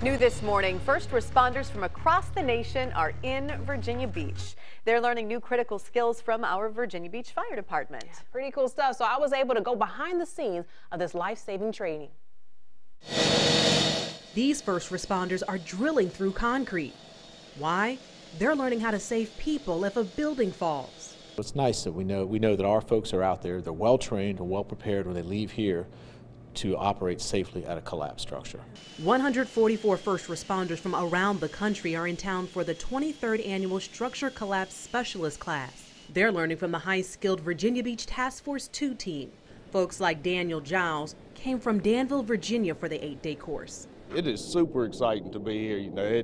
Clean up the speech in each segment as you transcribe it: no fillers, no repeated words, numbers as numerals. New this morning, first responders from across the nation are in Virginia Beach. They're learning new critical skills from our Virginia Beach Fire Department. Yeah, pretty cool stuff. So I was able to go behind the scenes of this life-saving training. These first responders are drilling through concrete. Why? They're learning how to save people if a building falls. It's nice that we know that our folks are out there. They're well-trained and well-prepared when they leave here to operate safely at a collapsed structure. 144 first responders from around the country are in town for the 23rd annual Structure Collapse Specialist class. They're learning from the high-skilled Virginia Beach Task Force 2 team. Folks like Daniel Giles came from Danville, Virginia for the 8-day course. It is super exciting to be here. You know,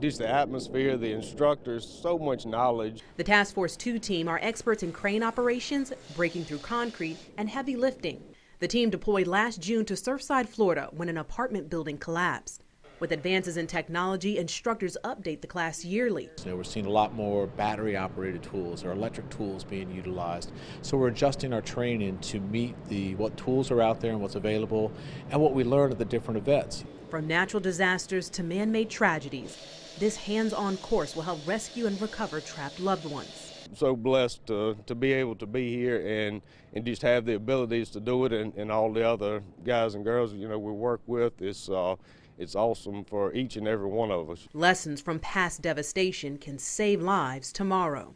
just the atmosphere, the instructors, so much knowledge. The Task Force 2 team are experts in crane operations, breaking through concrete, and heavy lifting. The team deployed last June to Surfside, Florida, when an apartment building collapsed. With advances in technology, instructors update the class yearly. You know, we're seeing a lot more battery-operated tools or electric tools being utilized. So we're adjusting our training to meet what tools are out there and what's available and what we learn at the different events. From natural disasters to man-made tragedies, this hands-on course will help rescue and recover trapped loved ones. So blessed to be able to be here and just have the abilities to do it, and all the other guys and girls we work with. It's awesome for each and every one of us. Lessons from past devastation can save lives tomorrow.